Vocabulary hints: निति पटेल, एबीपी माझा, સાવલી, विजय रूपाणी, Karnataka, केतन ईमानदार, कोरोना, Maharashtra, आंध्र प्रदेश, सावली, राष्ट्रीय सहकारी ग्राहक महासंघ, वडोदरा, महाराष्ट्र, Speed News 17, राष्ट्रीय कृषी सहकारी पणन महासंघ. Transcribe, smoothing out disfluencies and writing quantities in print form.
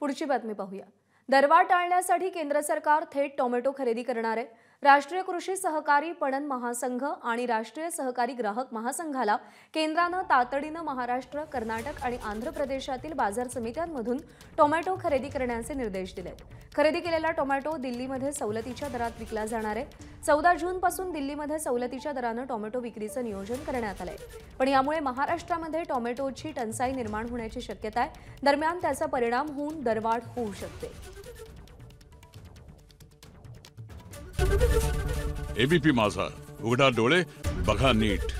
पुढची बातमी पाहूया। दरवा टाळण्यासाठी केंद्र सरकार थेट टोमॅटो खरेदी करणार आहे। राष्ट्रीय कृषी सहकारी पणन महासंघ आणि राष्ट्रीय सहकारी ग्राहक महासंघाला केंद्राने तातडीने महाराष्ट्र, कर्नाटक आणि आंध्र प्रदेशातील बाजार समित्यांमधून टोमॅटो खरेदी करण्याचे निर्देश दिलेत। खरेदी केलेला टोमॅटो दिल्लीमध्ये सवलतीच्या दरात विकला जाणार आहे। 14 जून पासून दिल्लीमध्ये सवलतीच्या दराने टोमॅटो विक्रीचे नियोजन करण्यात आले, पण यामुळे महाराष्ट्रामध्ये टोमॅटोची टंचाई निर्माण होण्याची शक्यता आहे। दरम्यान त्याचा परिणाम होऊन दरवाढ होऊ शकते। एबीपी माझा, उघडा डोळे बघा नीट।